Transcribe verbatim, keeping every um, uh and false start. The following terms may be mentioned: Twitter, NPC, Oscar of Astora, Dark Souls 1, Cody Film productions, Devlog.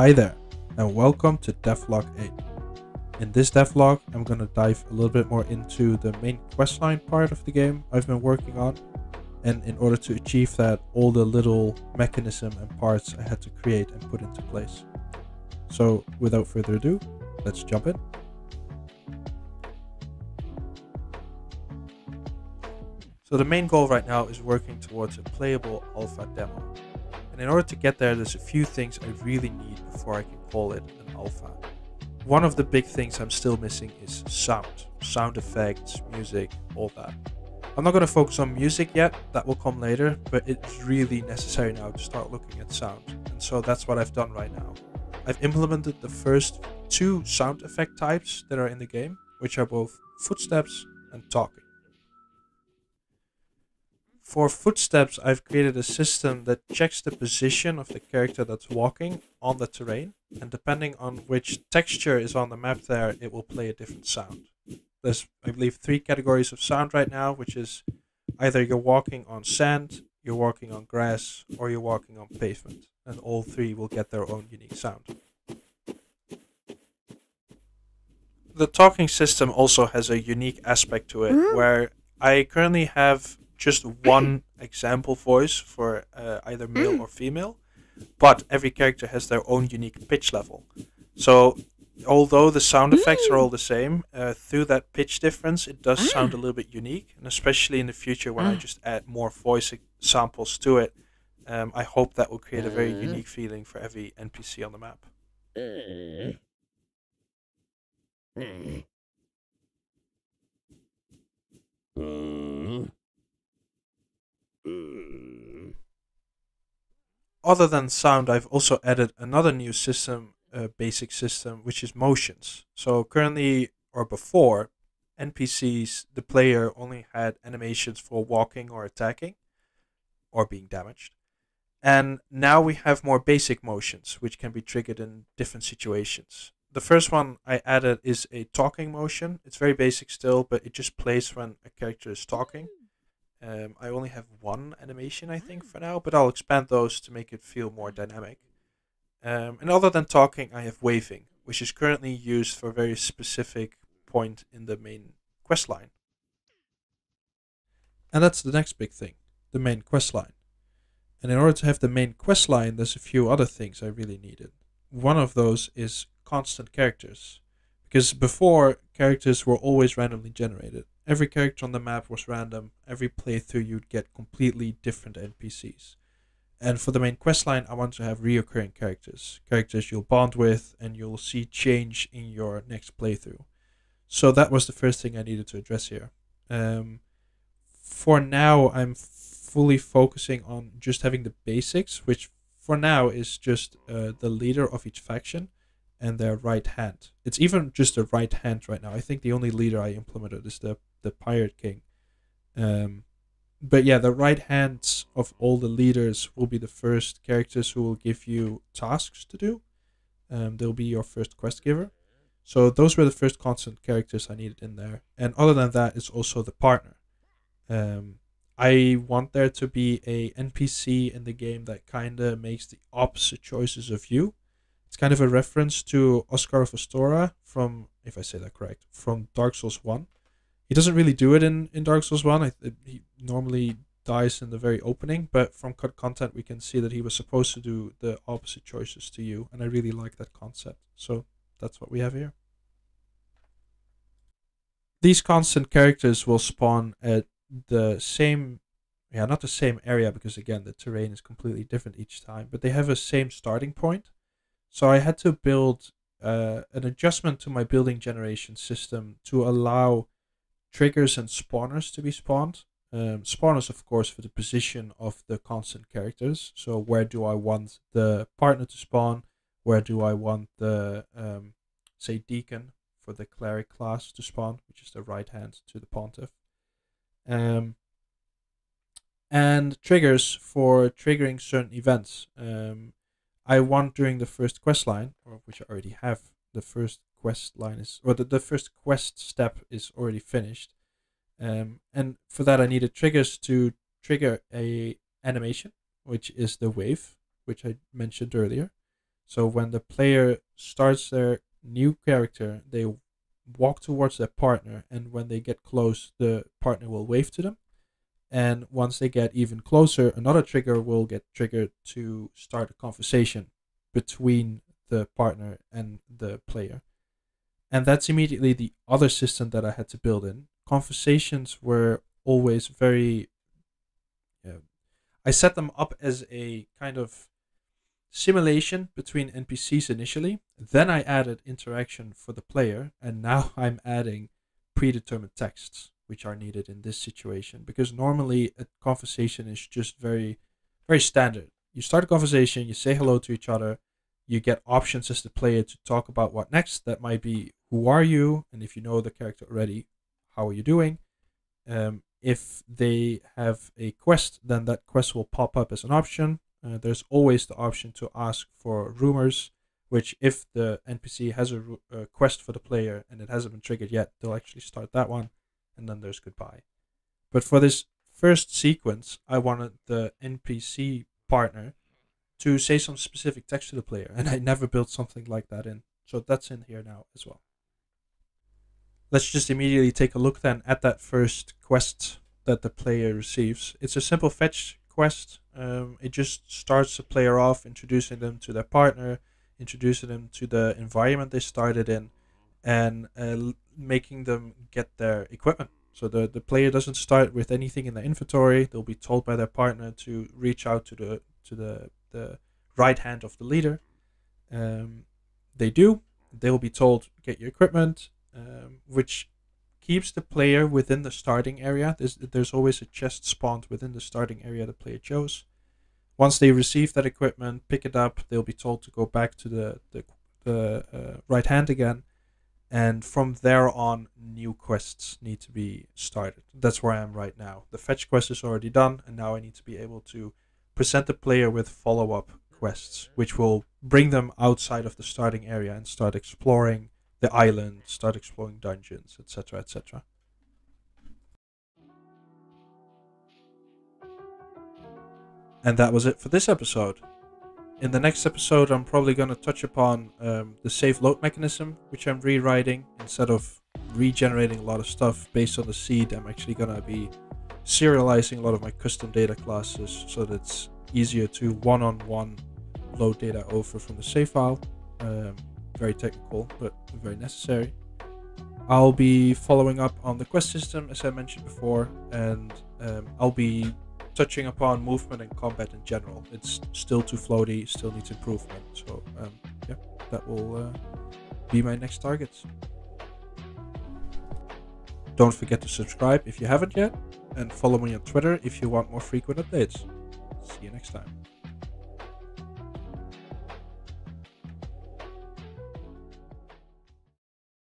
Hi there, and welcome to Devlog eight. In this devlog, I'm going to dive a little bit more into the main questline part of the game I've been working on. And in order to achieve that, all the little mechanism and parts I had to create and put into place. So without further ado, let's jump in. So the main goal right now is working towards a playable alpha demo. And in order to get there, there's a few things I really need before I can call it an alpha. One of the big things I'm still missing is sound. Sound effects, music, all that. I'm not going to focus on music yet, that will come later, but it's really necessary now to start looking at sound. And so that's what I've done right now. I've implemented the first two sound effect types that are in the game, which are both footsteps and talking. For footsteps, I've created a system that checks the position of the character that's walking on the terrain, and depending on which texture is on the map there, it will play a different sound. There's, I believe, three categories of sound right now, which is either you're walking on sand, you're walking on grass, or you're walking on pavement, and all three will get their own unique sound. The talking system also has a unique aspect to it, where I currently have just one example voice for uh, either male or female, but every character has their own unique pitch level. So although the sound effects are all the same, uh, through that pitch difference, it does sound a little bit unique, and especially in the future when I just add more voice samples to it, um, I hope that will create a very unique feeling for every N P C on the map. Other than sound, I've also added another new system, uh, basic system, which is motions. So currently, or before, N P Cs, the player only had animations for walking or attacking, or being damaged. And now we have more basic motions, which can be triggered in different situations. The first one I added is a talking motion. It's very basic still, but it just plays when a character is talking. Um, I only have one animation, I think, for now, but I'll expand those to make it feel more dynamic. Um, and other than talking, I have waving, which is currently used for a very specific point in the main quest line. And that's the next big thing, the main quest line. And in order to have the main quest line, there's a few other things I really needed. One of those is constant characters, because before, characters were always randomly generated. Every character on the map was random. Every playthrough you'd get completely different N P Cs. And for the main questline, I want to have reoccurring characters. Characters you'll bond with and you'll see change in your next playthrough. So that was the first thing I needed to address here. Um, for now, I'm fully focusing on just having the basics, which for now is just uh, the leader of each faction and their right hand. It's even just a right hand right now. I think the only leader I implemented is the the Pirate King. Um, but yeah, the right hands of all the leaders will be the first characters who will give you tasks to do. Um, they'll be your first quest giver. So those were the first constant characters I needed in there. And other than that, it's also the partner. Um, I want there to be a N P C in the game that kind of makes the opposite choices of you. It's kind of a reference to Oscar of Astora from, if I say that correct, from Dark Souls one. He doesn't really do it in, in Dark Souls one. I, he normally dies in the very opening, but from cut content we can see that he was supposed to do the opposite choices to you, and I really like that concept. So that's what we have here. These constant characters will spawn at the same, yeah, not the same area, because again, the terrain is completely different each time, but they have a same starting point. So I had to build uh, an adjustment to my building generation system to allow triggers and spawners to be spawned. Um, spawners, of course, for the position of the constant characters. So where do I want the partner to spawn? Where do I want the, um, say, deacon for the cleric class to spawn, which is the right hand to the pontiff. Um, and triggers for triggering certain events. Um, I want during the first quest line, or which I already have, the first quest line is, or the, the first quest step is already finished. Um, and for that I needed triggers to trigger a animation, which is the wave, which I mentioned earlier. So when the player starts their new character, they walk towards their partner, and when they get close, the partner will wave to them. And once they get even closer, another trigger will get triggered to start a conversation between the partner and the player. And that's immediately the other system that I had to build in. Conversations were always very... Uh, I set them up as a kind of simulation between N P Cs initially. Then I added interaction for the player. And now I'm adding predetermined texts, which are needed in this situation, because normally a conversation is just very, very standard. You start a conversation, you say hello to each other, you get options as the player to talk about what next. That might be, who are you? And if you know the character already, how are you doing? Um, if they have a quest, then that quest will pop up as an option. Uh, there's always the option to ask for rumors, which if the N P C has a, a quest for the player and it hasn't been triggered yet, they'll actually start that one. And then there's goodbye. But for this first sequence, I wanted the N P C partner to say some specific text to the player, and I never built something like that in. So that's in here now as well. Let's just immediately take a look then at that first quest that the player receives. It's a simple fetch quest. Um, it just starts the player off, introducing them to their partner, introducing them to the environment they started in, and uh, making them get their equipment. So the, the player doesn't start with anything in their inventory. They'll be told by their partner to reach out to the to the, the right hand of the leader. Um, they do. They'll be told, get your equipment, um, which keeps the player within the starting area. There's, there's always a chest spawned within the starting area the player chose. Once they receive that equipment, pick it up, they'll be told to go back to the, the, the uh, right hand again. And from there on, new quests need to be started. That's where I am right now. The fetch quest is already done, and now I need to be able to present the player with follow-up quests, which will bring them outside of the starting area and start exploring the island, start exploring dungeons, et cetera, et cetera. And that was it for this episode. In the next episode, I'm probably going to touch upon um, the save load mechanism, which I'm rewriting. Instead of regenerating a lot of stuff based on the seed, I'm actually going to be serializing a lot of my custom data classes so that it's easier to one-on-one load data over from the save file. Um, very technical, but very necessary. I'll be following up on the quest system, as I mentioned before, and um, I'll be touching upon movement and combat in general. It's still too floaty, still needs improvement. So um, yeah, that will uh, be my next targets. Don't forget to subscribe if you haven't yet, and follow me on Twitter if you want more frequent updates. See you next time.